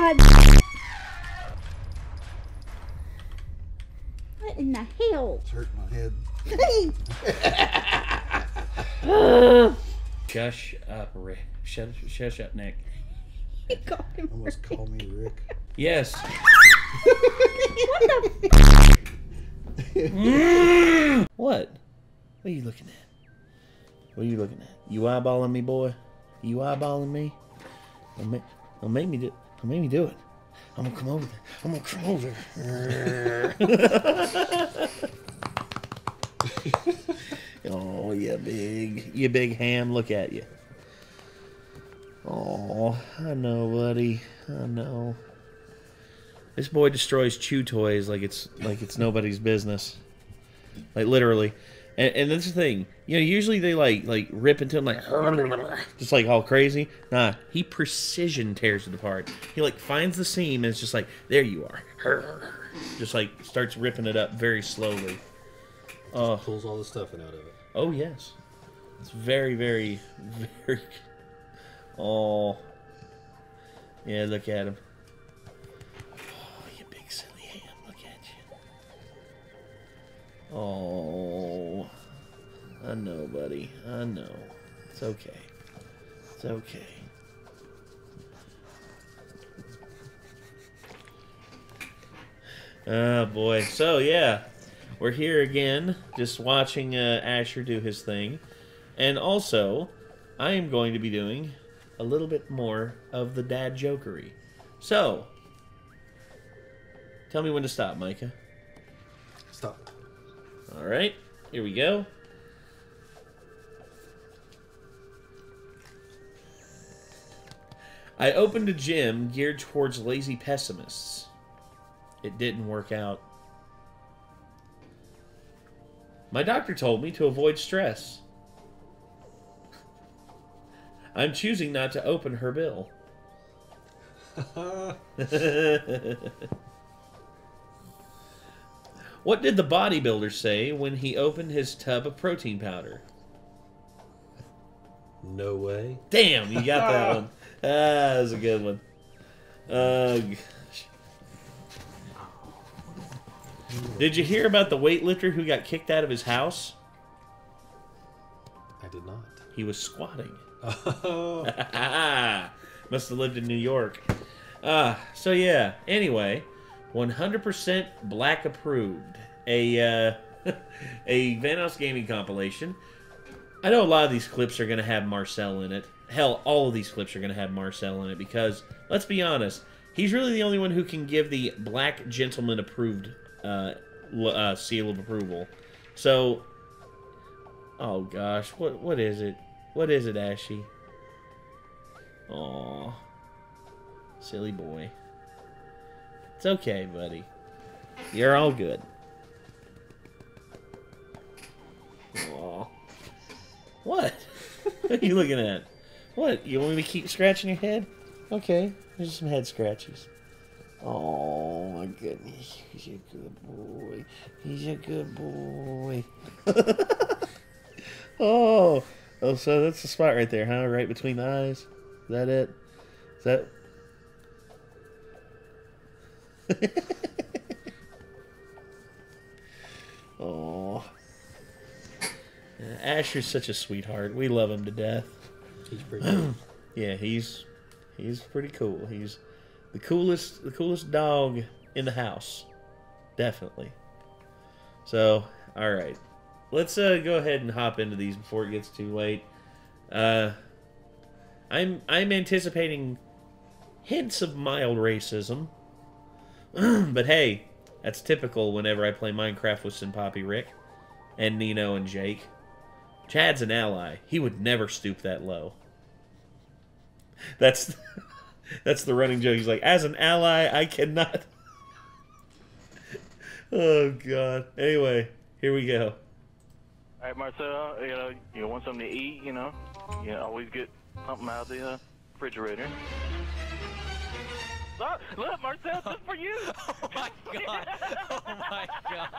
God! What in the hell? It's hurting my head. Shush up, Rick. Shush up, Nick. He called him almost Rick. Call me Rick. Yes. What the f***? What? What are you looking at? What are you looking at? You eyeballing me, boy? You eyeballing me? Don't make me do it. I'm gonna come over there. I'm gonna come over there. Oh, you big ham. Look at you. Oh, I know, buddy. I know. This boy destroys chew toys like it's nobody's business. Like literally. And that's the thing. You know, usually they like rip into him like just like all crazy. Nah, he precision tears it apart. He like finds the seam and it's just like, there you are. Just like starts ripping it up very slowly. Pulls all the stuffing out of it. Oh yes. It's very, very, very. Oh. Yeah, look at him. Oh, I know, buddy. I know. It's okay. It's okay. Oh, boy. So, yeah. We're here again, just watching Asher do his thing. And also, I am going to be doing a little bit more of the dad jokery. So, tell me when to stop, Micah. Stop. All right, here we go. I opened a gym geared towards lazy pessimists. It didn't work out. My doctor told me to avoid stress. I'm choosing not to open her bill. What did the bodybuilder say when he opened his tub of protein powder? No way. Damn, you got that one. Ah, that was a good one. Gosh. Did you hear about the weightlifter who got kicked out of his house? I did not. He was squatting. Oh. Must have lived in New York. So yeah, anyway... 100% Black approved. A Vanoss Gaming compilation. I know a lot of these clips are going to have Marcel in it. Hell, all of these clips are going to have Marcel in it because, let's be honest, he's really the only one who can give the Black Gentleman approved seal of approval. So, oh gosh, what is it? What is it, Ashy? Aw, silly boy. It's okay, buddy. You're all good. Aw. What? What are you looking at? What? You want me to keep scratching your head? Okay. There's some head scratches. Oh, my goodness. He's a good boy. He's a good boy. Oh. Oh, so that's the spot right there, huh? Right between the eyes? Is that it? Is that... Oh, Asher's such a sweetheart. We love him to death. He's pretty cool. Yeah, he's pretty cool. He's the coolest dog in the house, definitely. So, all right, let's go ahead and hop into these before it gets too late. I'm anticipating hints of mild racism. But hey, that's typical whenever I play Minecraft with Sinpoppy Rick and Nino and Jake. Chad's an ally. He would never stoop that low. That's the running joke. He's like, as an ally, I cannot. Oh, God. Anyway, here we go. All right, Marcel, you want something to eat, you always get something out of the refrigerator. Look, Marcel, this is for you! Oh my God! Oh my God!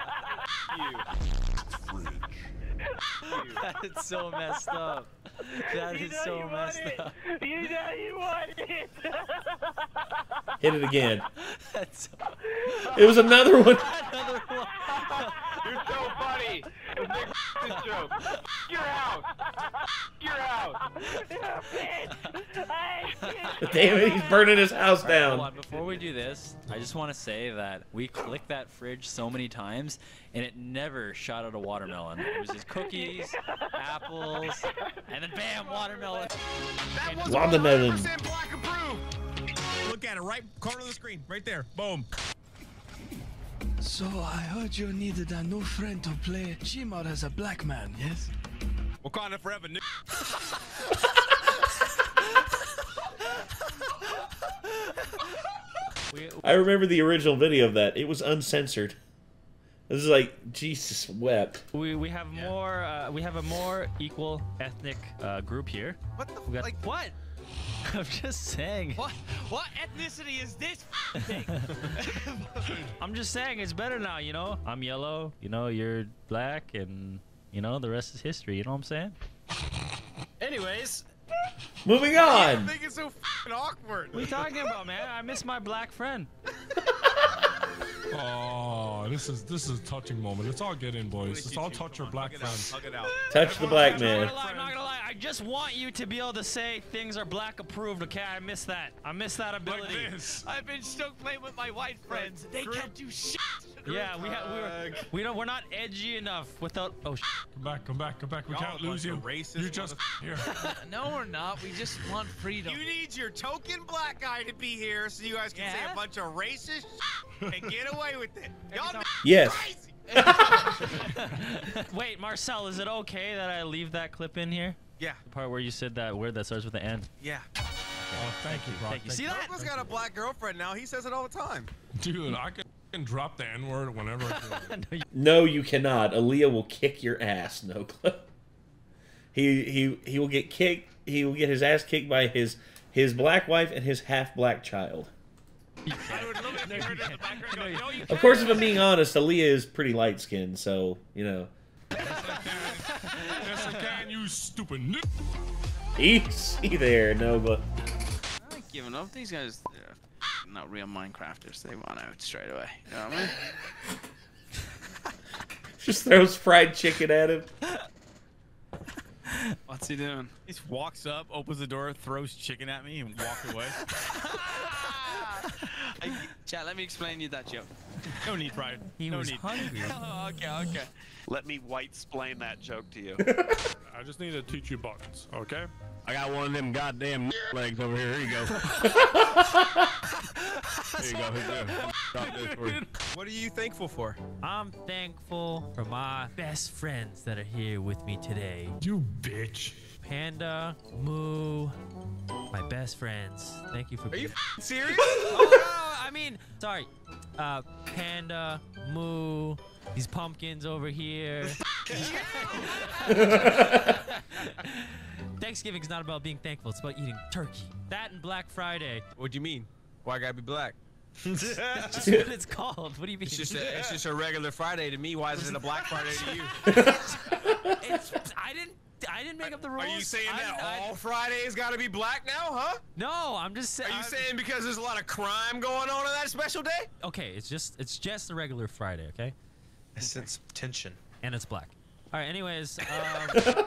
You. You. That is so messed up. That is so messed up. You know you want it! Hit it again. That's so... It was another one. Another one. You're so funny. This joke. Your house. Your house. Damn it, he's burning his house down. Right, before we do this, I just want to say that we clicked that fridge so many times, and it never shot out a watermelon. It was just cookies, apples, and then bam, watermelon. That was 100% black approved. Look at it, right corner of the screen, right there. Boom. So I heard you needed a new friend to play Gmod as a black man, yes? Wakanda forever, new. I remember the original video of that. It was uncensored. This is like Jesus wept. We have more. We have a more equal ethnic group here. What the? We got, like what? I'm just saying. What ethnicity is this thing? I'm just saying it's better now. You know, I'm yellow. You know, you're black, and you know the rest is history. You know what I'm saying? Anyways. Moving on. I think it's so f***ing awkward. What are you talking about, man? I miss my black friend. Oh, this is a touching moment. Let's all get in, boys. Let's all touch your black friend. Touch the black man. I'm not gonna lie. I just want you to be able to say things are black approved. Okay, I miss that. I miss that ability. I've been stuck playing with my white friends. They can't do shit. Yeah, we're not edgy enough without. Oh, shit. Come back. We can't lose you. You're just here. No, we're not. We just want freedom. You need your token black guy to be here so you guys can say a bunch of racist shit and get away with it. Y'all yes. Crazy. Wait, Marcel, is it okay that I leave that clip in here? Yeah. The part where you said that word that starts with the N. Yeah. Oh, thank you, bro. Thank you. See that? Nogla's got a black girlfriend now. He says it all the time. Dude, I could drop the N-word whenever I feel like. No, you cannot. Aaliyah will kick your ass, Nogla. He will get kicked. He will get his ass kicked by his black wife and his half-black child. Of course, if I'm being honest, Aaliyah is pretty light-skinned, so, you know. Yes, I can, you stupid nip. Easy there, Nova. I'm not giving up. These guys, they're not real Minecrafters. They want out straight away. You know what I mean? Just throws fried chicken at him. What's he doing? He just walks up, opens the door, throws chicken at me, and walks away. Chat, let me explain you that joke. No need, Brian. He was hungry. Oh, okay. Let me white-splain that joke to you. I just need to teach you buttons, okay? I got one of them goddamn legs over here. Here you go. Here you go. What are you thankful for? I'm thankful for my best friends that are here with me today. You bitch. Panda, Moo, my best friends. Thank you for being. Are you f***ing serious? Oh, no, I mean, sorry. Panda, Moo, these pumpkins over here. Thanksgiving's not about being thankful. It's about eating turkey. That and Black Friday. What do you mean? Why gotta be black? That's what it's called. What do you mean? It's just a regular Friday to me. Why is it a Black Friday to you? I didn't make up the rules. Are you saying all Fridays gotta be black now, huh? No, I'm just saying. Are you saying because there's a lot of crime going on that special day? Okay, it's just a regular Friday, okay? I sense tension. And it's black. All right. Anyways,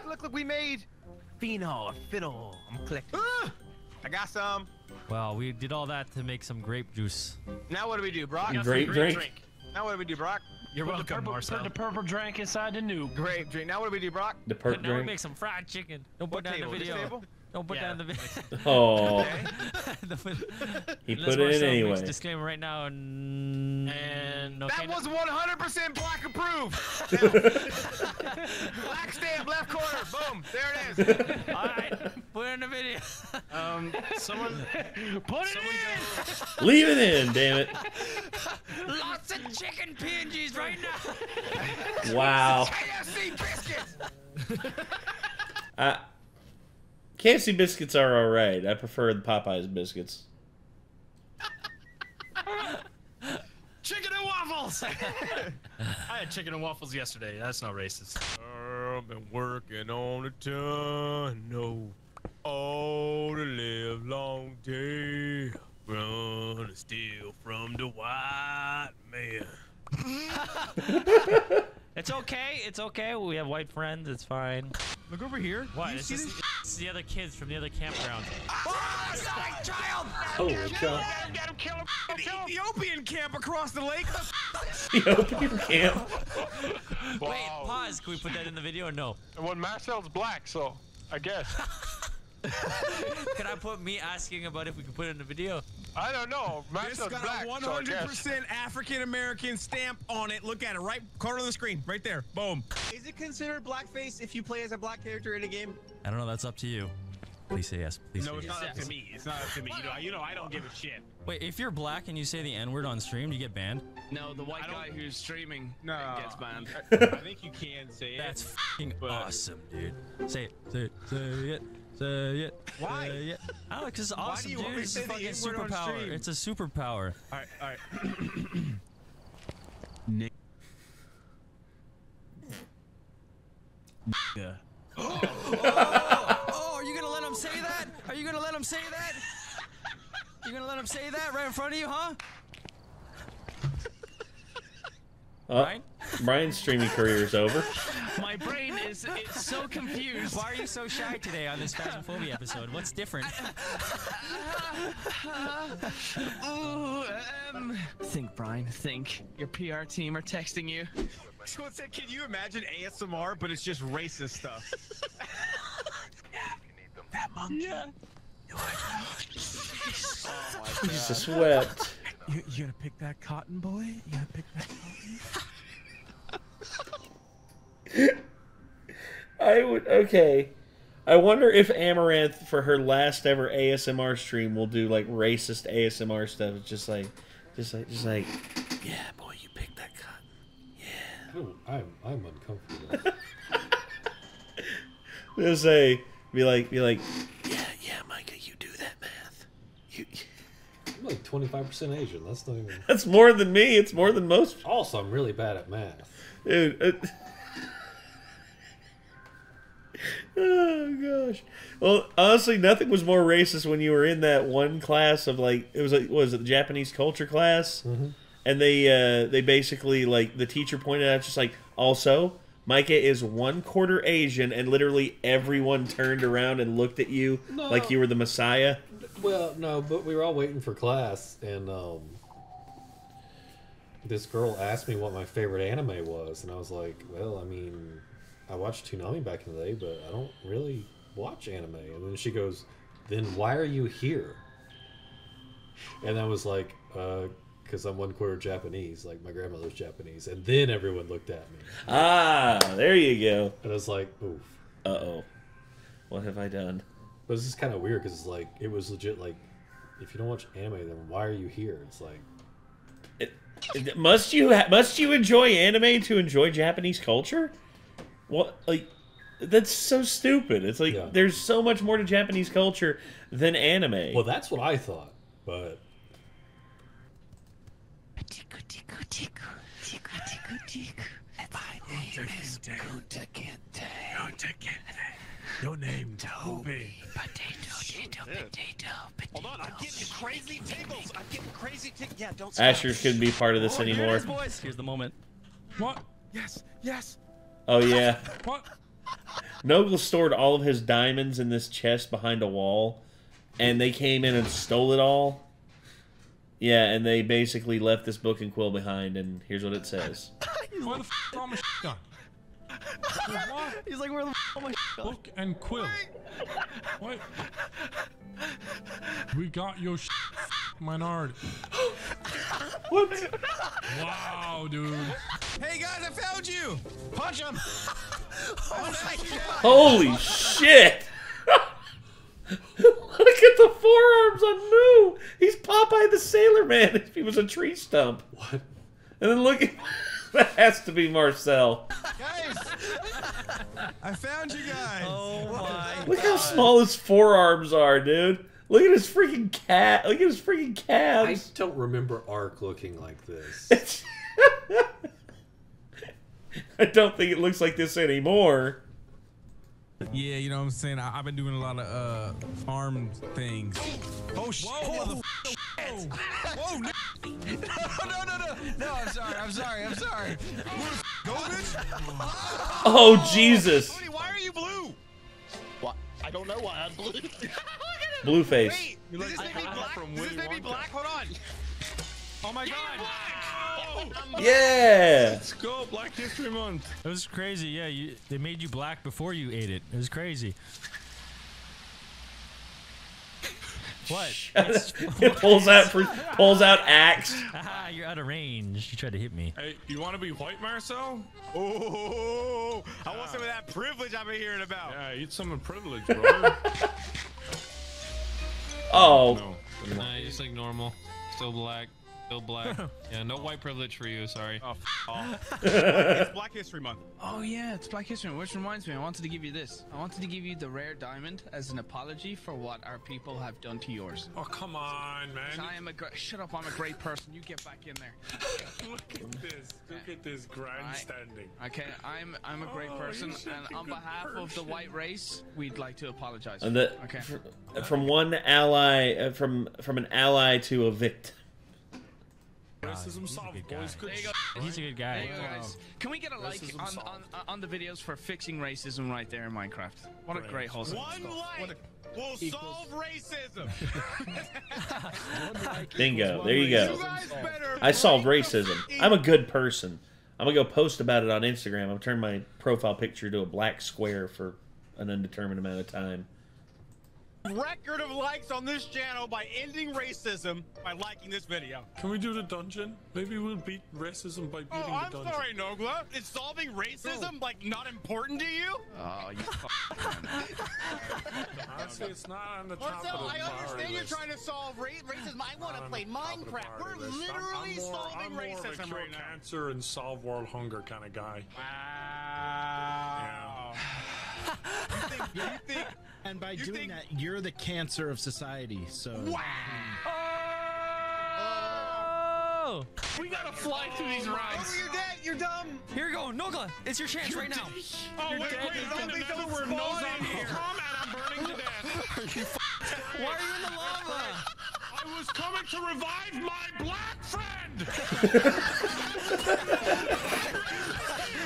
look, we made pheno a fiddle. I'm clicking. I got some. Well, we did all that to make some grape juice. Now what do we do, Brock? Grape drink. Now what do we do, Brock? You're welcome, Marcel. Put the purple drink inside the new grape drink. Now what do we do, Brock? The purple drink. Now we make some fried chicken. Don't put down the video. Don't put down the video. Oh. He put it in anyway. Disclaimer right now. And that was 100% black approved. Black stamp, left corner. Boom. There it is. All right. Put it in the video. Put it in. Leave it in, damn it. Lots of chicken PNGs right now. Wow. KFC biscuits. KFC biscuits are all right. I prefer the Popeyes biscuits. Chicken and waffles. I had chicken and waffles yesterday. That's not racist. I've been working on a ton. No. Oh, to live long day. Run gonna steal from the white man. It's okay. It's okay. We have white friends. It's fine. Look over here. What? You see this? It's the other kids from the other campground. Oh, that's not my child! Oh, got him, kill him, the Ethiopian camp across the lake. Ethiopian camp. Wow. Wait, pause. Can we put that in the video or no? Well, Marcel's black, so I guess. Can I put me asking about if we can put it in the video? I don't know. It's got black, a 100% so African-American stamp on it. Look at it. Right corner of the screen. Right there. Boom. Is it considered blackface if you play as a black character in a game? I don't know. That's up to you. Please say yes. Please no, it's not up to me. It's not up to me. You know, I don't give a shit. Wait, if you're black and you say the N-word on stream, do you get banned? No, the white guy who's streaming gets banned. I think you can say it. That's fucking awesome, dude. Say it. Say it. Say it. Yeah. Why? Yeah. Alex is awesome, dude. It's a fucking superpower. It's a superpower. Alright, alright. Nick. Yeah. Oh, are you gonna let him say that? Are you gonna let him say that? You gonna let him say that right in front of you, huh? Brian? Brian's streaming career is over. My brain is so confused. Why are you so shy today on this Phasmophobia episode? What's different? Think, Brian. Think. Your PR team are texting you. Can you imagine ASMR, but it's just racist stuff? That monkey. Yeah. Oh my God. Jesus wept. You gonna pick that cotton, boy? You gonna pick that cotton? I would. Okay. I wonder if Amaranth, for her last ever ASMR stream, will do like racist ASMR stuff. It's just like. Yeah, boy, you picked that cotton. Yeah. Ooh, I'm uncomfortable. They'll say, be like. Yeah, Micah, you do that math. You. I'm like 25% Asian. That's not even. That's more than me. It's more than most. Also, I'm really bad at math. Dude. Oh gosh. Well, honestly, nothing was more racist when you were in that one class of like it was like what was it, the Japanese culture class, and they basically like the teacher pointed out just like also Micah is 1/4 Asian, and literally everyone turned around and looked at you like you were the Messiah. Well, no, but we were all waiting for class, and this girl asked me what my favorite anime was, and I was like, well, I mean, I watched Toonami back in the day, but I don't really watch anime. And then she goes, then why are you here? And I was like, because I'm 1/4 Japanese, like my grandmother's Japanese. And then everyone looked at me. Ah, there you go. And I was like, oof. Uh-oh. What have I done? But this is kind of weird because it's like, it was legit like, if you don't watch anime, then why are you here? It's like... Must you enjoy anime to enjoy Japanese culture? What, like, that's so stupid. It's like, there's so much more to Japanese culture than anime. Well, that's what I thought, but... Your name, Toby. Potato. Hold on, I'm getting crazy tingles. I'm getting crazy tingles. Yeah, don't stop. Asher shouldn't be part of this anymore. Here it is, boys. Here's the moment. What? Yes, yes. Oh, yeah. What? Nogla stored all of his diamonds in this chest behind a wall, and they came in and stole it all. Yeah, and they basically left this book and quill behind, and here's what it says. Where the f*** is all my shit gone? He's like, where the f*** all my shit gone? Book and quill. What? We got your shit, Minard. What? Wow, dude. Hey, guys, I found you. Punch him. Holy shit. Look at the forearms on Moo! He's Popeye the Sailor Man if he was a tree stump. What? And then look at... That has to be Marcel. Guys! I found you guys! Oh my God. Look how small his forearms are, dude. Look at his freaking cat. Look at his freaking calves. I don't remember Ark looking like this. I don't think it looks like this anymore. Yeah, you know what I'm saying? I've been doing a lot of farm things. Oh, shit. Whoa, Shit! Whoa! No, I'm sorry. Go, bitch! Oh, Jesus! Cody, why are you blue? What? I don't know why I'm blue. Blue face. Wait, does this make me black? Hold on. Oh my God! Oh, yeah! Let's go, Black History Month. It was crazy. Yeah, they made you black before you ate it. It was crazy. What? It pulls out axe. Ah, you're out of range. You tried to hit me. Hey, you want to be white, Marcel? Oh, I want some of that privilege I've been hearing about. Yeah, eat some of privilege, bro. Oh. No. Nah, you're just like normal. Still black. Still black. Yeah, no white privilege for you. Sorry. Oh, it's Black History Month. Oh yeah, it's Black History Month. Which reminds me, I wanted to give you this. I wanted to give you the rare diamond as an apology for what our people have done to yours. Oh come on, man. I am a shut up. I'm a great person. You get back in there. Look at this. Look at this grandstanding. Right. Okay, I'm a great person, and on behalf of the white race, we'd like to apologize. Okay. From one ally, from an ally to a victim. He's a good guy. Can we get a like on the videos for fixing racism right there in Minecraft? What a great wholesome. One like will solve racism. Bingo. There you go. I solved racism. I'm a good person. I'm going to go post about it on Instagram. I'll turn my profile picture to a black square for an undetermined amount of time. Record of likes on this channel by ending racism by liking this video. Can we do the dungeon? Maybe we'll beat racism by beating the dungeon. I'm sorry, Nogla. Is solving racism like not important to you? Oh, you Honestly, it's not on the top of the I understand you're trying to solve racism. I want to play Minecraft. We're literally solving racism right now. Cancer and solve world hunger kind of guy. Wow. You think and by doing that, you're the cancer of society, so... Wow! Oh! We gotta fly through these rides. Oh, you're dead! You're dumb! Here we go, Nogla! It's your chance right now! Oh, wait, wait, don't spawn in here! I'm burning to death! Are you why are you in the lava? I was coming to revive my black friend!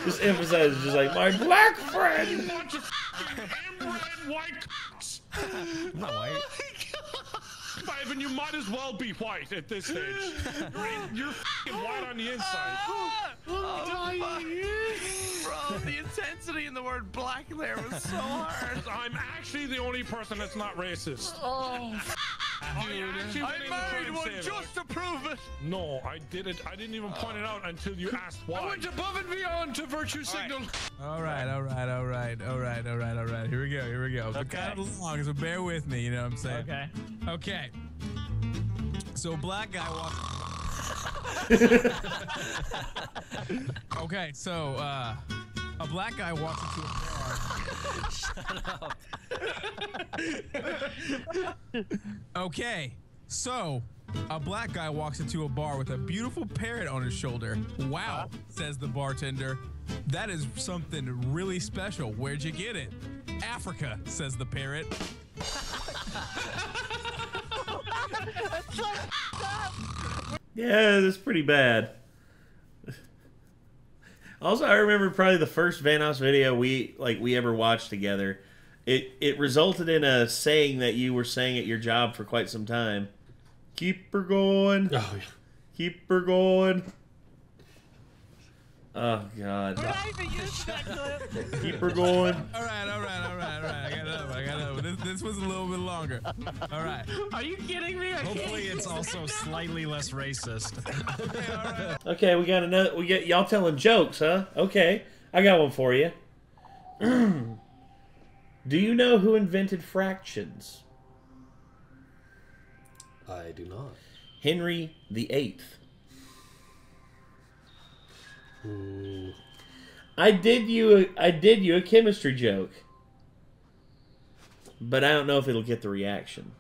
Just emphasize, just like, my black friend! White cocks. I'm not white. Oh my God. Evan, you might as well be white at this stage. You're f***ing white on the inside. Bro, the intensity in the word black there was so hard. I'm actually the only person that's not racist. Oh, dude. I married one just to prove it. No, I didn't. I didn't even point it out until you asked why. I went above and beyond to virtue signal. All right. Here we go. Okay. It's kind of long, so bear with me. You know what I'm saying? Okay. So black guy walks. Okay. So a black guy walks into a bar. Shut up. Okay, so a black guy walks into a bar with a beautiful parrot on his shoulder. Wow, says the bartender. That is something really special. Where'd you get it? Africa, says the parrot. Yeah, that's pretty bad. Also, I remember probably the first Vanoss video we ever watched together. It resulted in a saying that you were saying at your job for quite some time. Keep her going. Oh, yeah. Keep her going. Oh, God. We're not even used to that clip. Keep her going. All right. I got another one. This was a little bit longer. All right. Are you kidding me? Hopefully it's also slightly less racist. Okay, all right. Okay, we got another. We get y'all telling jokes, huh? Okay, I got one for you. Do you know who invented fractions? I do not. Henry VIII. Ooh. I did you a chemistry joke, but I don't know if it'll get the reaction.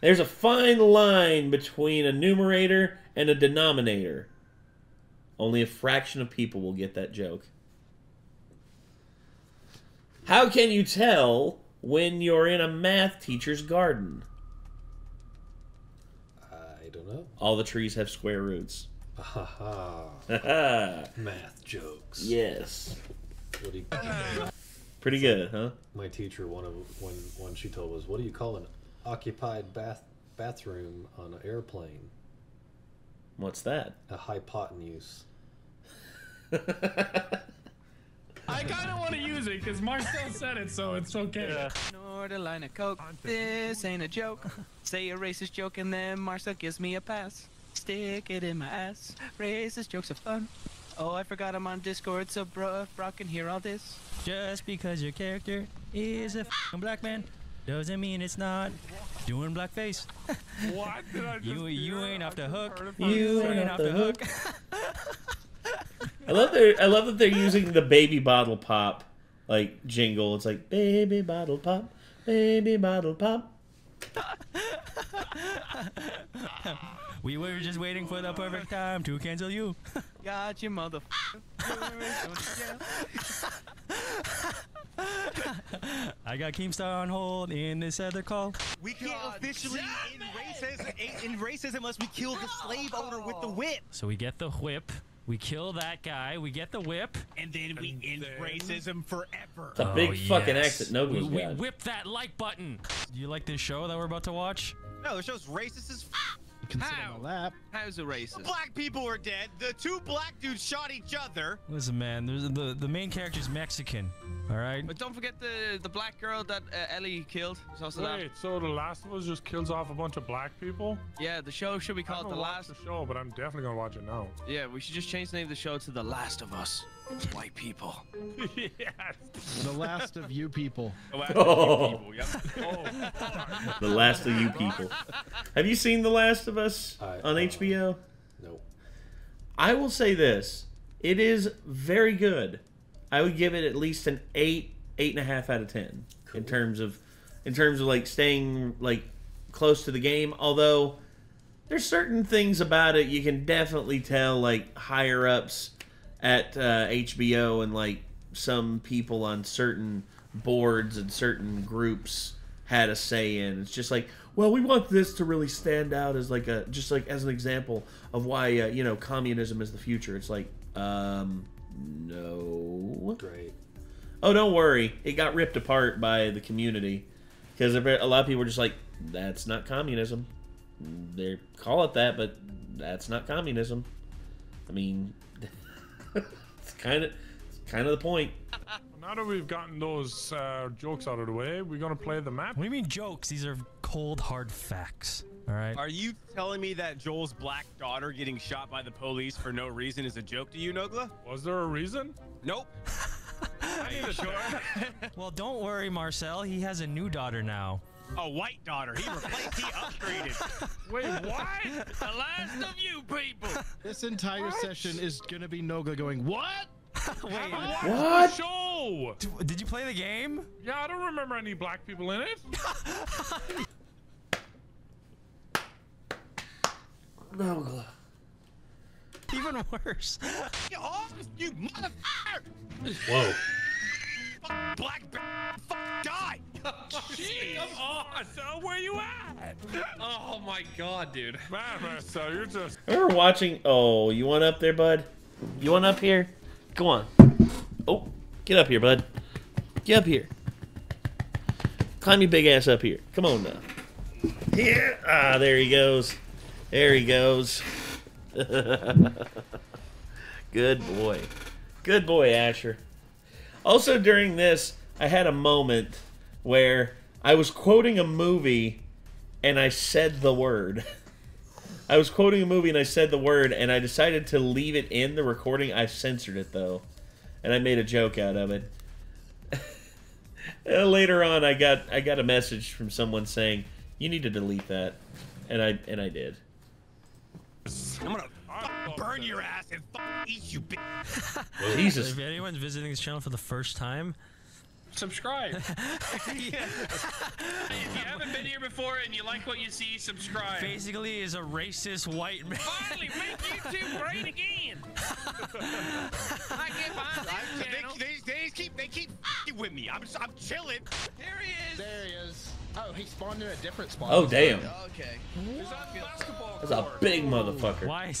There's a fine line between a numerator and a denominator. Only a fraction of people will get that joke. How can you tell when you're in a math teacher's garden? I don't know. All the trees have square roots. Ha ha. Math jokes. Yes. What do you... Pretty good, huh? My teacher, one she told was, "What do you call an occupied bathroom on an airplane?" What's that? A hypotenuse. I kind of want to use it because Marcel said it, so it's okay. Yeah. Nord a line of coke. This ain't a joke. Say a racist joke and then Marcel gives me a pass. Stick it in my ass. Racist jokes are fun. Oh, I forgot I'm on Discord, so bro, if Brock can hear all this. Just because your character is a f***ing black man doesn't mean it's not doing blackface. What did I just you ain't off the hook. You ain't off the hook. I love that they're using the baby bottle pop like jingle. It's like baby bottle pop, baby bottle pop. We were just waiting for the perfect time to cancel you. Got you, motherfucker. I got Keemstar on hold in this other call. We can't officially in racism unless we kill the slave owner with the whip. So we get the whip. We kill that guy, we get the whip, and then we end racism forever. It's a big fucking exit. Nobody's got it. We whip that like button. Do you like this show that we're about to watch? No, the show's racist as f***. How's it racist? The black people are dead. The two black dudes shot each other. Listen, man, there's the main character's Mexican, all right? But don't forget the black girl that Ellie killed. So The Last of Us just kills off a bunch of black people? Yeah, the show should be called The Last of Us. I haven't watched the show, but I'm definitely going to watch it now. Yeah, we should just change the name of the show to The Last of Us. White people. Yes. The last of you people. The last of you people. Have you seen The Last of Us on HBO? No. I will say this. It is very good. I would give it at least an 8, 8.5 out of 10. Cool. In terms of like staying like close to the game, although there's certain things about it you can definitely tell like higher ups at HBO and like some people on certain boards and certain groups had a say in. It's just like, well, we want this to really stand out as like as an example of why you know, communism is the future. It's like, no. Great. Oh, don't worry. It got ripped apart by the community because a lot of people were just like, that's not communism. They call it that, but that's not communism. I mean. Kind of the point. Now that we've gotten those jokes out of the way, we're gonna play the map. What do you mean jokes? These are cold, hard facts. All right. Are you telling me that Joel's black daughter getting shot by the police for no reason is a joke to you, Nogla? Was there a reason? Nope. I ain't sure. Well, don't worry, Marcel. He has a new daughter now. A white daughter. He replaced. He upgraded. Wait, what? The last of you people. This entire session is gonna be Nogla going, what? Wait, what? Show. Did you play the game? Yeah, I don't remember any black people in it. Nogla. Even worse. Get off, you motherfucker! Whoa. Black guy. Jeez. Come on, so where you at? Oh my god, dude. Man, so you're just. I remember watching. Oh, you want up there, bud? You want up here? Go on. Oh, get up here, bud. Get up here. Climb your big ass up here. Come on now. Yeah. Ah, there he goes. There he goes. Good boy. Good boy, Asher. Also, during this, I had a moment where I was quoting a movie and I said the word. I was quoting a movie and I said the word, and I decided to leave it in the recording. I censored it, though, and I made a joke out of it. Later on, I got a message from someone saying, you need to delete that, and I did. I'm gonna burn your ass and eat you, bitch. Jesus. If anyone's visiting this channel for the first time, subscribe. If you haven't been here before and you like what you see, subscribe. Basically is a racist white man. Finally, make YouTube great again. I get behind this channel. They keep with me. I'm chilling. There he is. Oh, he spawned in a different spawn. Oh, damn. Okay. That's a big motherfucker. Why?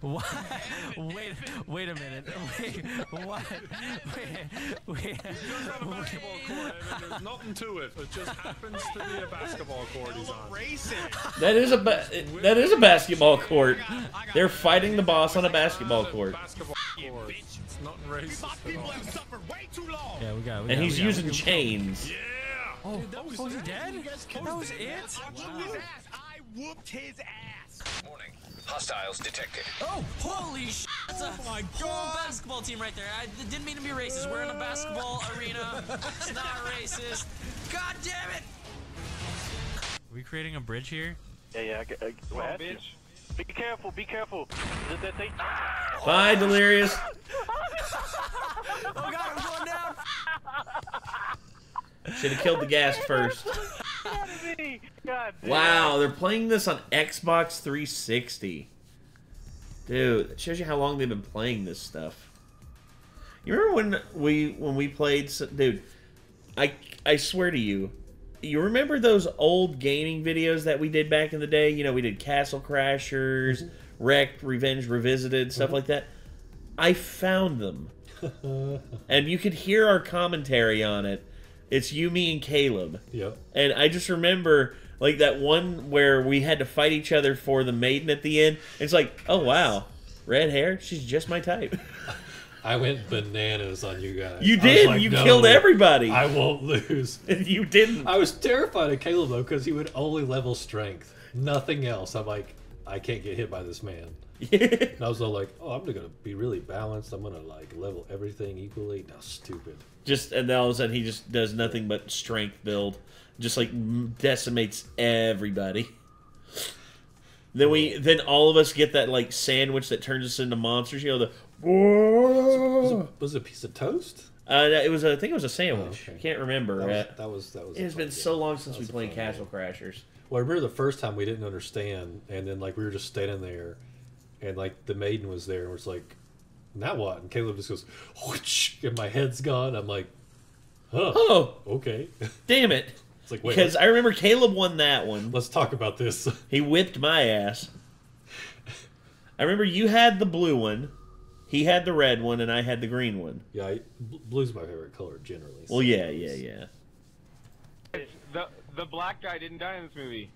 Why? Wait, wait a minute. Wait, what? Wait. There's nothing to it. It just happens to be a basketball court he's on. That is a basketball court. They're fighting the boss on a basketball court. Yeah, we got it. And he's using chains. Oh, dude, that was he dead? That was it? I whooped his ass. Warning. Hostiles detected. Oh, holy shit. That's a whole basketball team right there. I didn't mean to be racist. We're in a basketball arena. It's not racist. God damn it. Are we creating a bridge here? Yeah, yeah. I bitch. Be careful, be careful. Bye, Delirious. Oh, God, I'm going down. Should have killed the gas first. Wow, they're playing this on Xbox 360. Dude, that shows you how long they've been playing this stuff. You remember when we played, dude? I swear to you, you remember those old gaming videos that we did back in the day? You know, we did Castle Crashers, Wrecked, Revenge Revisited, stuff like that. I found them, and you could hear our commentary on it. It's you, me, and Caleb. Yep. And I just remember, like, that one where we had to fight each other for the maiden at the end. It's like, oh, wow. Red hair? She's just my type. I went bananas on you guys. You did. Like, you killed everybody. I won't lose. And you didn't. I was terrified of Caleb, though, because he would only level strength. Nothing else. I'm like, I can't get hit by this man. And I was all like, oh, I'm going to be really balanced. I'm going to, like, level everything equally. That's stupid. Just, and then all of a sudden he just does nothing but strength build. Just, like, decimates everybody. Then then all of us get that, like, sandwich that turns us into monsters. You know, the... Was it a piece of toast? It was, I think it was a sandwich. Oh, okay. I can't remember. That was it's been so long since we played Castle Crashers. Well, I remember the first time we didn't understand, and then, like, we were just standing there, and, like, the maiden was there, and it's like, now what? And Caleb just goes, whoosh, and my head's gone. I'm like, huh, oh, okay. Damn it. It's like, wait, because I remember Caleb won that one. Let's talk about this. He whipped my ass. I remember you had the blue one, he had the red one, and I had the green one. Yeah, blue's my favorite color, generally. So well, yeah. The black guy didn't die in this movie.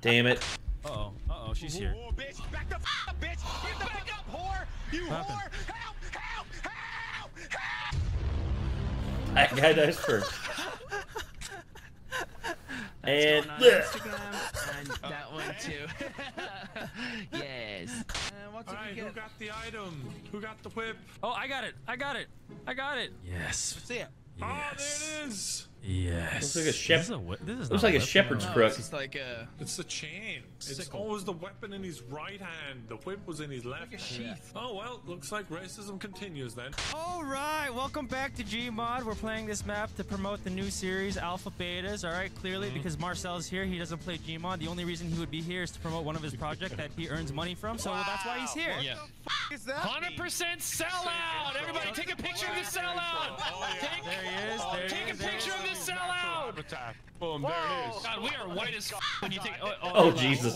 Damn it. Uh-oh, uh-oh, she's here. Oh, bitch, back the f up, bitch! Get the back up, whore! You whore! Help! That guy dies first. And Instagram, and that one too. Yes. Alright, who got the item? Who got the whip? Oh, I got it! I got it! I got it! Yes. Let's see it. Yes. Oh, there it is! Yes. Looks like a shepherd's crook. It's like a... It's a chain. It's always the weapon in his right hand. The whip was in his left. Like a sheath. Oh, well, looks like racism continues then. Alright, welcome back to Gmod. We're playing this map to promote the new series, Alpha Betas. Alright, clearly, because Marcel's here, he doesn't play Gmod. The only reason he would be here is to promote one of his projects that he earns money from, so that's why he's here. What the f*** is that? 100% sellout! Everybody take a picture of the sellout! Oh, yeah. There he is. Take a picture of the sellout! Boom, there it is. God, we are white as f*** when you take... Oh, Jesus.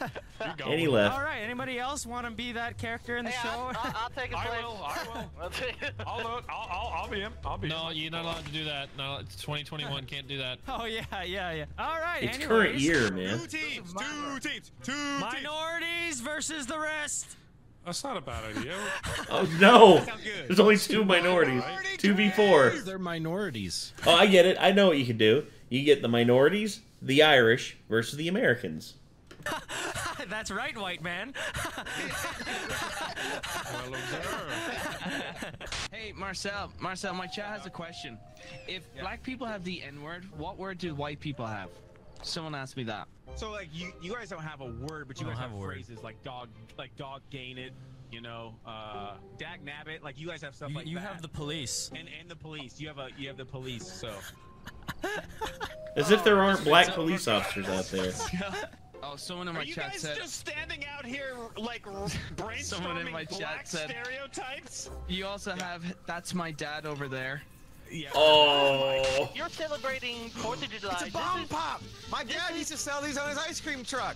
And he left. Alright, anybody else want to be that character in the show? I'll take a play. I will. I'll be him. No, you're not allowed to do that. No, it's 2021. Can't do that. Oh, yeah. Alright, it's current year, man. Two teams. Minorities versus the rest. That's not a bad idea. Oh, no. There's only two minorities. 2v4. They're minorities. Oh, I get it. I know what you can do. You get the minorities, the Irish, versus the Americans. That's right, white man. Well observed. Hey, Marcel, my chat has a question. If black people have the N-word, what word do white people have? Someone asked me that. So, like, you guys don't have a word, but you guys have phrases like dog gain it, you know, dag nabbit. Like, you guys have stuff like that. You have the police. And the police. You have the police, so. As if there aren't black police officers out there. Oh, someone in my chat said... Are you guys just standing out here, like, brainstorming black stereotypes? You also have, that's my dad over there. Yeah. Oh. You're celebrating 4th of July. It's a bomb pop! My dad used to sell these on his ice cream truck.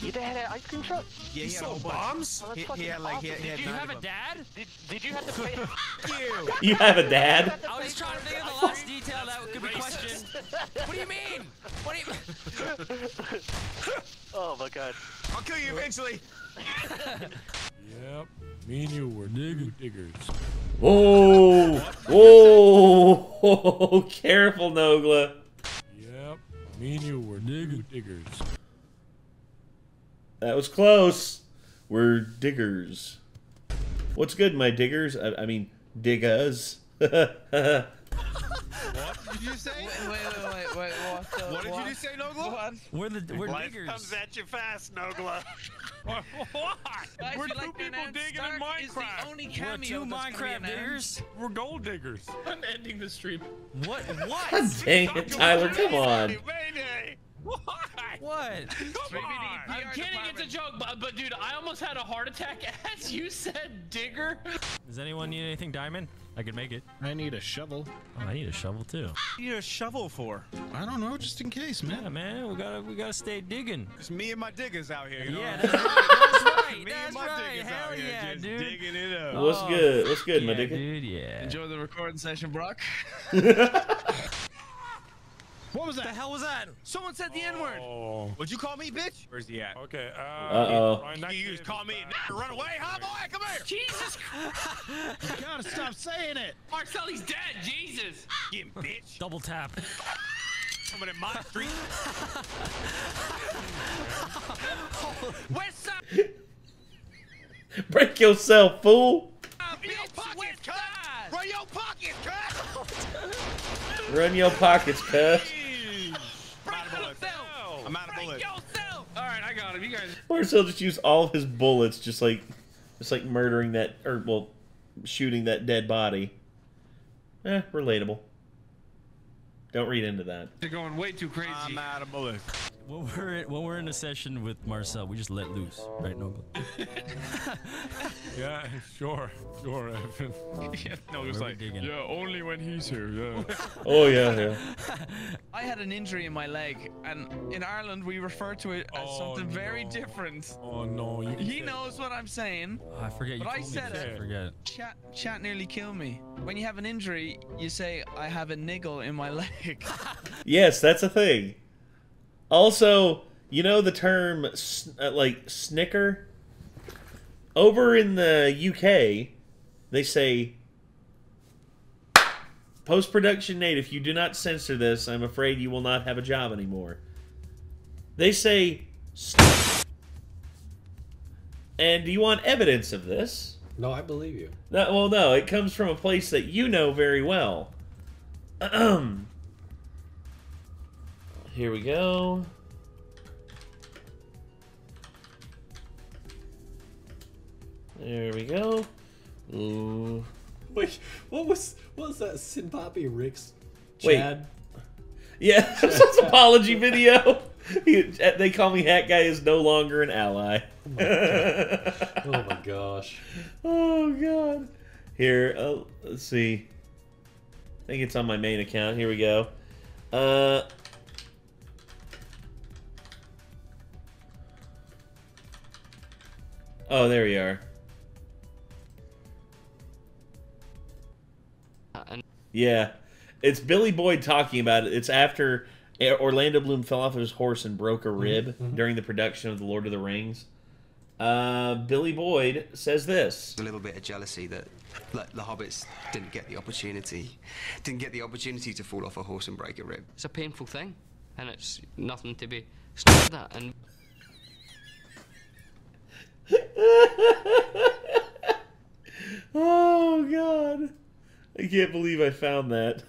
Your dad had an ice cream truck? Yeah, he sold bombs? Oh, did you have a dad? Did you have to pay? You have a dad? I was trying to think of the last detail that could be questioned. What do you mean? What do you mean? Oh my god. I'll kill you eventually. Yep. Me and you were diggers. Whoa! Whoa! Oh, careful, Nogla. Yep. Me and you were diggers. That was close. We're diggers. What's good, my diggers? I mean, diggas. What did you say? Wait, what did you just say, Nogla? What? We're diggers. Life comes at you fast, Nogla. What? Guys, we're two people digging in Minecraft. We're two Minecraft diggers. We're gold diggers. I'm ending the stream. What? Dang it, Tyler, come on. What? Come on. I'm kidding, it's a joke, but dude, I almost had a heart attack as you said digger. Does anyone need anything, Diamond? I could make it. I need a shovel. Oh, I need a shovel too. What do you need a shovel for? I don't know, just in case, man. Yeah, man, we gotta stay digging. It's me and my diggers out here. You know? Yeah, that's right. That's right. Hell yeah, dude. Digging it up. Oh, what's good? What's good, yeah, my digger? Dude, yeah. Enjoy the recording session, Brock. What was that? The hell was that? Someone said the N-word. Oh. Would you call me, bitch? Where's he at? Okay. Uh-oh. You just call me. Run away, huh, boy? Come here. Jesus Christ. You gotta stop saying it. Marcel, he's dead. Jesus. Get him, bitch. Double tap. Someone in my street. West side. Break yourself, fool. Bitch, run your pockets, cuz. Run your pockets, cuz. I'm out of bullets. Alright, I got him. You guys. Marcel just used all of his bullets, just like murdering that, or well, shooting that dead body. Eh, relatable. Don't read into that. They're going way too crazy. I'm out of bullets. When we're in a session with Marcel, we just let loose, right, Nogla? Yeah, sure, Evan. Yeah, Nogla's like, yeah, only when he's here, yeah. Oh, yeah. I had an injury in my leg, and in Ireland, we refer to it as something very different. Oh, no. He knows what I'm saying. Oh, I forget you told me. Chat nearly killed me. When you have an injury, you say, I have a niggle in my leg. Yes, that's a thing. Also, you know the term, like, snicker? Over in the UK, they say, post-production Nate, if you do not censor this, I'm afraid you will not have a job anymore. They say, and do you want evidence of this? No, I believe you. No, well, no, it comes from a place that you know very well. Here we go. There we go. Ooh. Wait, what was that? Sin Poppy Rick's Chad? Wait. Yeah, that's an apology video. They call me Hat Guy is no longer an ally. Oh my god. Oh my gosh. Oh god. Here, let's see. I think it's on my main account. Here we go. Oh, there we are. Yeah. It's Billy Boyd talking about it. It's after Orlando Bloom fell off of his horse and broke a rib during the production of The Lord of the Rings. Billy Boyd says this. A little bit of jealousy that the hobbits didn't get the opportunity to fall off a horse and break a rib. It's a painful thing, and it's nothing to be sniffed at. And oh god, I can't believe I found that.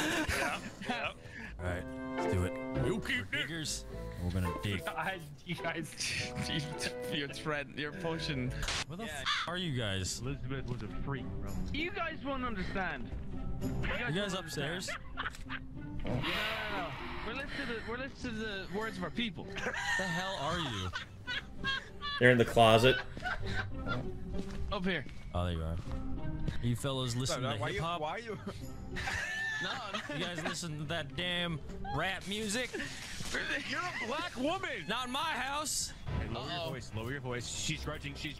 Yeah. Alright, let's do it. You keep diggers. We're gonna dig. You guys, your thread, your potion. Where the f are you guys? Elizabeth was a freak, bro. You guys won't understand. You guys upstairs? No, no, no. We're listening to the words of our people. What the hell are you? They're in the closet. Up here. Oh, there you are. You fellas listen to hip hop. Why are you? No, you guys listen to that damn rap music. You're a black woman. Not in my house. Hey, lower your voice. Lower your voice. She's grudging. She's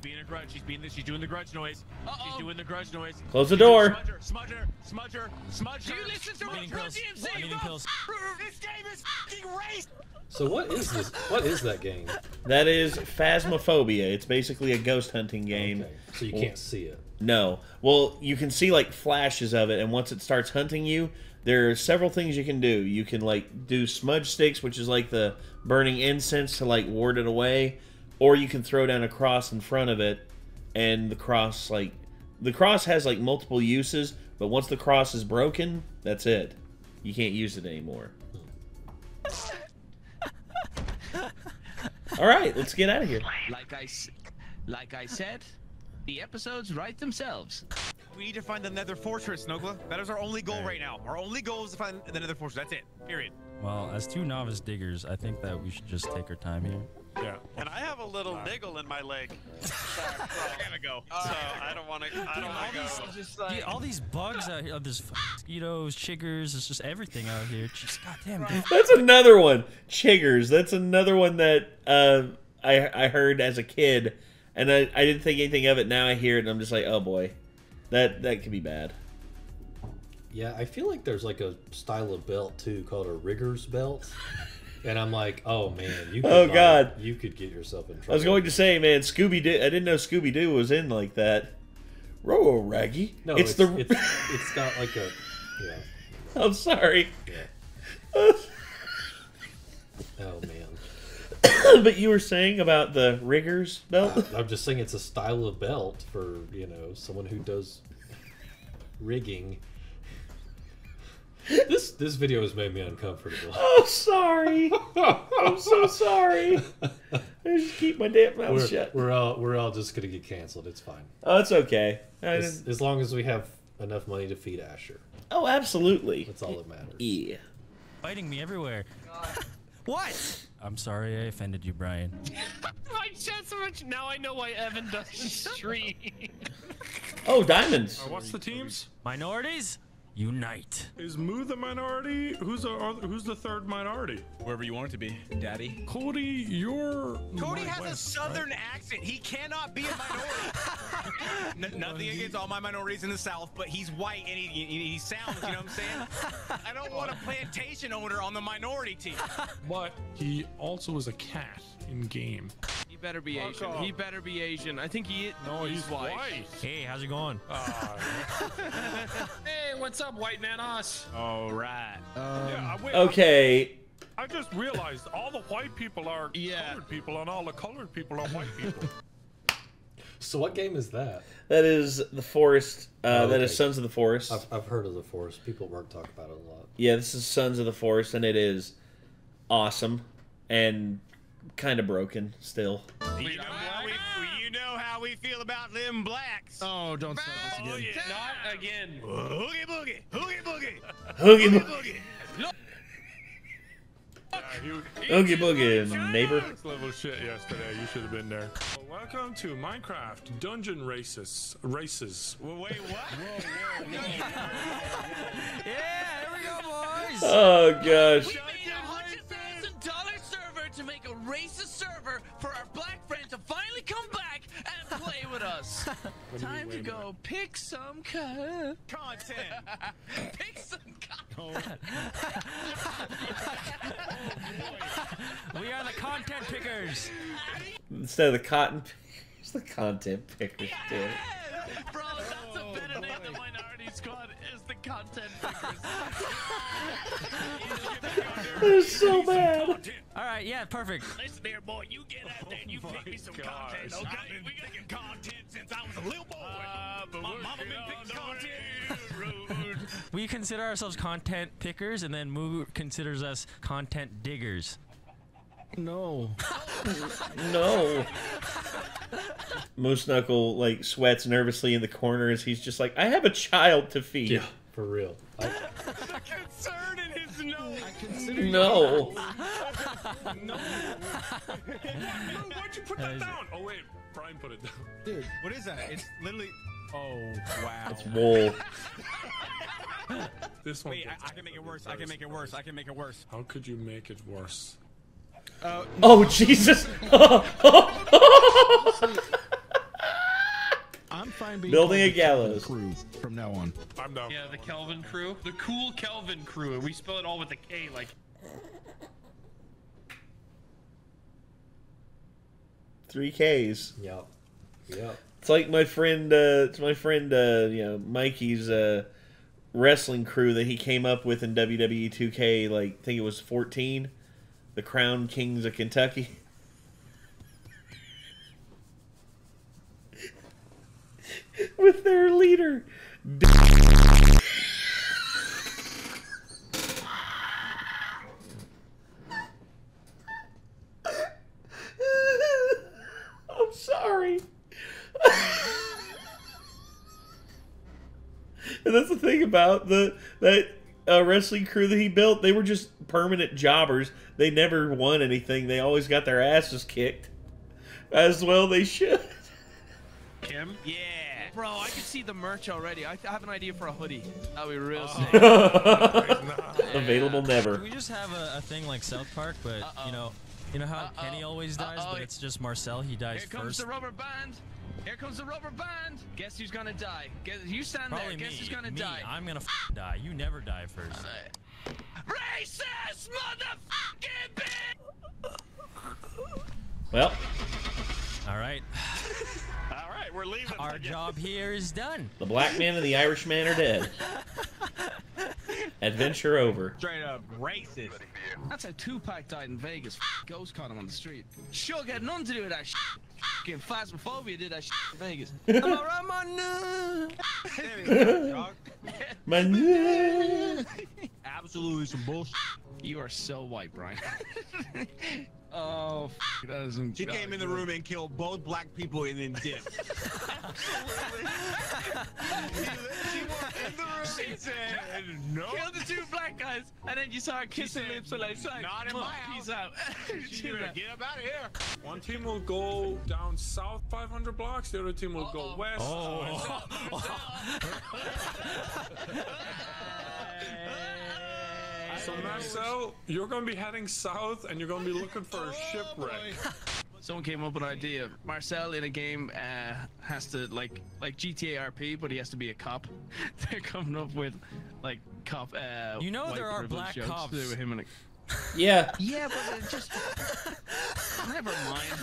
being a grudge. She's being this. She's doing the grudge noise. She's doing the grudge noise. Close the door. Smudge her. Do you listen to what DMZ? This game is fucking race. So what is this? What is that game? That is Phasmophobia. It's basically a ghost hunting game. Okay. So you can't see it. No. Well, you can see like flashes of it, and once it starts hunting you, there are several things you can do. You can like do smudge sticks, which is like the burning incense to like ward it away, or you can throw down a cross in front of it, and the cross has like multiple uses, but once the cross is broken, that's it. You can't use it anymore. All right, let's get out of here. Like I said, the episodes write themselves. We need to find the Nether Fortress, Nogla. That is our only goal right now. Our only goal is to find the Nether Fortress. That's it. Period. Well, as two novice diggers, I think that we should just take our time here. Yeah. And I have a little niggle in my leg. So I gotta go. So I don't want to. I don't want to go. Dude, all these bugs out here, there's mosquitoes, chiggers. It's just everything out here. Just goddamn. Dude. That's another one. Chiggers. That's another one that I heard as a kid, and I didn't think anything of it. Now I hear it, and I'm just like, oh boy, that could be bad. Yeah, I feel like there's like a style of belt too called a rigger's belt. And I'm like, oh man, you could you could get yourself in trouble. I was going to say, man, Scooby-Doo. I didn't know Scooby-Doo was in like that. Roll, Raggy. No, it's got like a. Yeah. I'm sorry. Yeah. Oh man. But you were saying about the rigger's belt. I'm just saying it's a style of belt for someone who does rigging. This video has made me uncomfortable. Oh, sorry. I'm so sorry. I just keep my damn mouth shut. We're all just gonna get canceled. It's fine. Oh, it's okay. As long as we have enough money to feed Asher. Oh, absolutely. That's all that matters. Yeah. Biting me everywhere. What? I'm sorry I offended you, Brian. My chest so much. Now I know why Evan doesn't stream. Oh, diamonds. What's the teams? Minorities. Unite. Is Moo the minority? Who's the third minority? Whoever you want it to be, Daddy. Cody, you're. Cody has a southern accent. He cannot be a minority. Nothing against all my minorities in the South, but he's white and he sounds. You know what I'm saying? I don't want a plantation owner on the minority team. But he also is a cat in game. He better be Asian. Off. He better be Asian. I think he is. No, he's white. Hey, how's it going? Hey, what's up, white Vanoss? All right. Okay. I just realized all the white people are colored people and all the colored people are white people. So what game is that? That is The Forest. That is Sons of the Forest. I've heard of The Forest. People at work talk about it a lot. Yeah, this is Sons of the Forest, and it is awesome and kind of broken still. We feel about them blacks. Oh, don't say this again. Not again. Oogie Boogie. Oogie Boogie. Oogie Boogie. Oogie Boogie, neighbor. Level shit yesterday. You should have been there. Welcome to Minecraft Dungeon Races. Wait, what? Whoa, whoa, whoa. Yeah, here we go, boys. Oh, gosh. To make a racist server for our black friends to finally come back and play with us. Time to go pick some content. Pick some content. We are the content pickers. Instead of the cotton pickers, the content pickers. Yeah! Bro, that's a better name than Minority Squad is the content pickers. They're so bad. All right, yeah, perfect. Listen there, boy, you get out there and you pick me some content, okay? We gotta get content since I was a little boy. But my mama been picking content. We consider ourselves content pickers, and then Moo considers us content diggers. No. No. Moose Knuckle like sweats nervously in the corner as he's just like, I have a child to feed. Yeah, for real. The concern in his nose. No. No. Why'd you put that down? Oh wait, Brian put it down. Dude, what is that? It's literally. Oh wow. It's wool. This one. Wait, I can make it worse. I can make it worse. I can make it worse. How could you make it worse? Oh Jesus! I'm fine being building a gallows crew from now on. I'm down. Yeah, the Kelvin crew, the cool Kelvin crew. We spell it all with a K, like. Three Ks. Yep. Yep. It's like my friend. It's my friend. You know, Mikey's wrestling crew that he came up with in WWE 2K. Like, I think it was 14. The Crown Kings of Kentucky. With their leader. I'm sorry. And that's the thing about the wrestling crew that he built. They were just permanent jobbers. They never won anything. They always got their asses kicked. As well they should. Kim? Yeah. Bro, I can see the merch already. I have an idea for a hoodie. That would be real sick. Yeah. Available never. Can we just have a thing like South Park, but you know how Kenny always dies, but it's just Marcel. He dies first. Here comes the rubber band. Here comes the rubber band. Guess who's gonna die? You stand probably there. Guess who's gonna die? I'm gonna die. You never die first. Racist motherfucking bitch. Well. All right. All right, we're leaving. Our job here is done. The black man and the Irish man are dead. Adventure over. Straight up racist. That's how Tupac died in Vegas. Ghost caught him on the street. Sure got nothing to do with that shit. Fucking Phasmophobia did that shit in Vegas. I'm alright, my new. My new. Absolutely some bullshit. You are so white, Brian. Oh, f that isn't. She came in the room and killed both black people and then dipped. Absolutely. She walked in the room. She said, "No." Killed the two black guys, and then you saw her kissing lips and like, "Not in my house." Out. She like, "Get up out of here." One team will go down south 500 blocks. The other team will go west. Oh. So Marcel, you're gonna be heading south and you're gonna be looking for a shipwreck. Someone came up with an idea. Marcel in a game has to like GTA RP, but he has to be a cop. They're coming up with like cop. You know there are black cops. With him and a... Yeah. Yeah, but just never mind.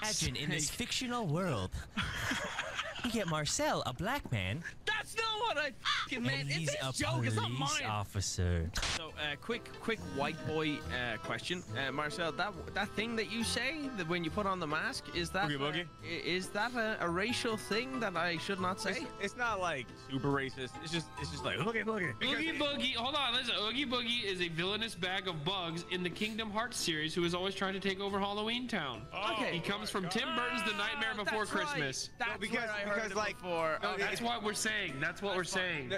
Imagine in this fictional world, you get Marcel, a black man. That's not what I fucking meant. It's a joke. It's not mine. Officer. So, quick white boy question, Marcel. That thing that you say that when you put on the mask, is that Oogie Boogie? Is that a racial thing that I should not say? It's not like super racist. It's just like Oogie Boogie. Oogie Boogie. Hold on, listen. Oogie Boogie is a villainous bag of bugs in the Kingdom Hearts series who is always trying to take over Halloween Town. Oh, okay. He comes from Tim Burton's The Nightmare Before Christmas. Right. That's because I heard it like before. No, that's what we're saying. That's what we're saying.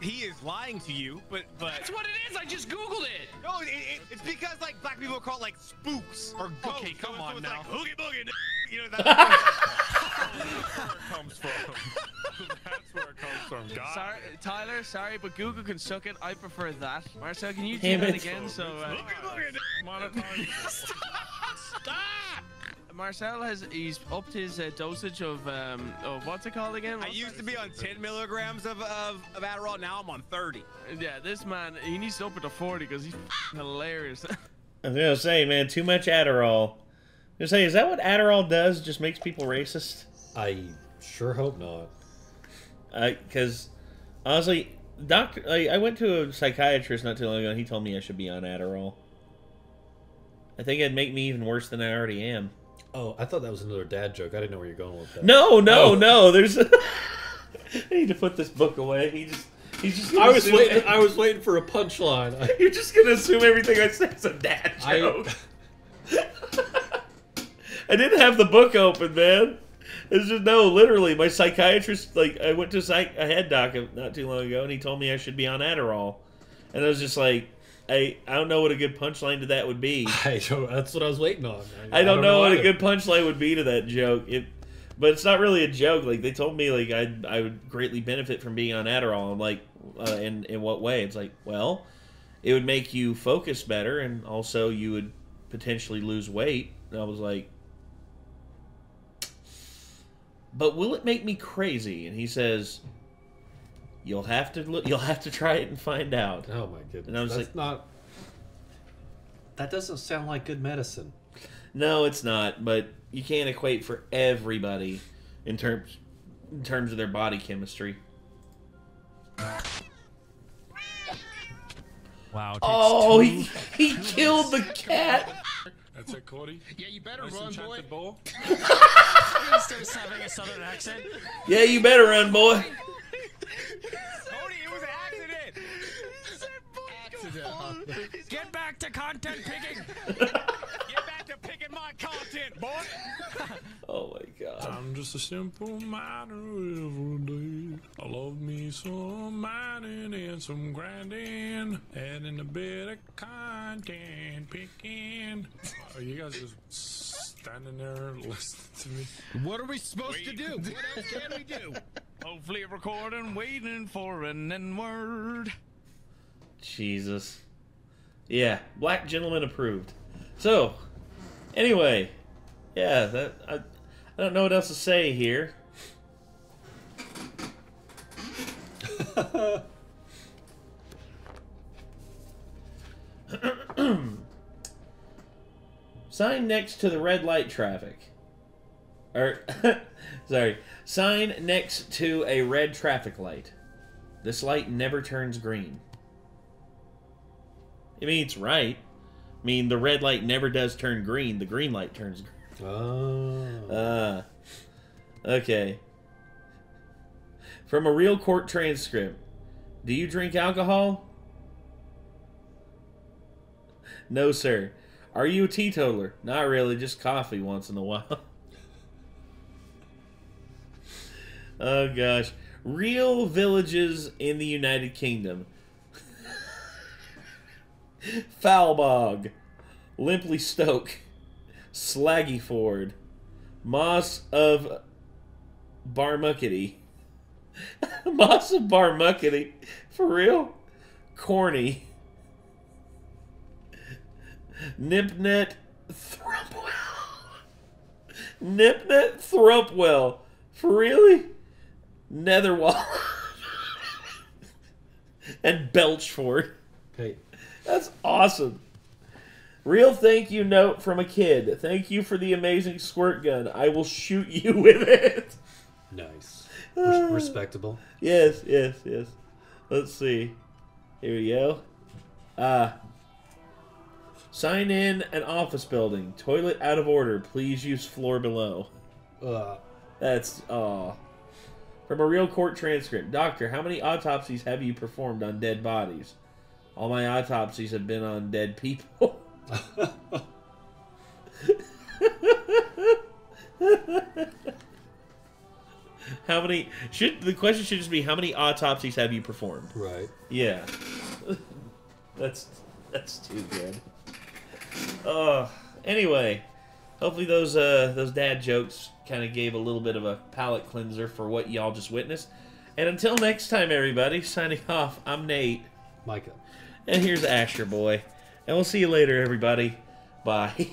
He is lying to you, but that's what it is. I just googled it. No, it's because like black people call it like spooks or ghosts. Okay, come on now. Like, Oogie Boogie, you know that's where it comes from. That's where it comes from. God. Sorry, Tyler. Sorry, but Google can suck it. I prefer that. Marcel, can you do that again? So. Oogie Boogie. Stop. Marcel he's upped his dosage of what's it called again? I used to be on 10 milligrams of Adderall, now I'm on 30. Yeah, this man, he needs to up it to 40 because he's hilarious. I was gonna say, man, too much Adderall. I was gonna say, is that what Adderall does? Just makes people racist? I sure hope not. Because honestly, doctor, I went to a psychiatrist not too long ago, and he told me I should be on Adderall. I think it'd make me even worse than I already am. Oh, I thought that was another dad joke. I didn't know where you're going with that. No. There's. I need to put this book away. He's just. I was waiting for a punchline. You're just gonna assume everything I say is a dad joke. I didn't have the book open, man. It's just literally, my psychiatrist. Like, I went to a head doc not too long ago, and he told me I should be on Adderall. And I was just like, I don't know what a good punchline to that would be. That's what I was waiting on. I don't know what a good punchline would be to that joke. But it's not really a joke. Like, they told me, like, I would greatly benefit from being on Adderall. I'm like, in what way? It's like, well, it would make you focus better, and also you would potentially lose weight. And I was like, but will it make me crazy? And he says, you'll have to look, you'll have to try it and find out. Oh my goodness! And I was that doesn't sound like good medicine. No, it's not. But you can't equate for everybody in terms of their body chemistry. Wow! Oh, he killed the cat. That's it, Cody. Yeah, you better run, boy. He's having a southern accent. Yeah, you better run, boy. Cody, it was an accident. Accident. Get back to content picking. Get back to picking my content, boy. Oh my God. I'm just a simple man every day. I love me some mining and some grinding, adding a bit of content picking. Are you guys just standing there listening to me? What are we supposed to do? What else can we do? Hopefully recording, waiting for an N-word. Jesus. Yeah, black gentleman approved. So, anyway, yeah, that I don't know what else to say here. Sign next to the red light traffic. Or, sorry. Sign next to a red traffic light. This light never turns green. I mean, it's right. I mean, the red light never does turn green. The green light turns green. Oh. Okay. From a real court transcript. Do you drink alcohol? No, sir. Are you a teetotaler? Not really. Just coffee once in a while. Oh, gosh. Real villages in the United Kingdom. Foulbog. Limpley Stoke. Slaggyford. Moss of Barmuckety. Moss of Barmuckety. For real? Corny. Nipnet Thrumpwell. Nipnet Thrumpwell. For really? Netherwall and Belchford. Hey. That's awesome. Real thank you note from a kid. Thank you for the amazing squirt gun. I will shoot you with it. Nice. Respectable. Yes, yes, yes. Let's see. Here we go. Sign in an office building. Toilet out of order. Please use floor below. That's, from a real court transcript. Doctor, how many autopsies have you performed on dead bodies? All my autopsies have been on dead people. How many... the question should just be, how many autopsies have you performed? Right. Yeah. That's too good. Anyway... Hopefully those dad jokes kind of gave a little bit of a palate cleanser for what y'all just witnessed. And until next time, everybody, signing off, I'm Nate. Micah. And here's Asher Boy. And we'll see you later, everybody. Bye.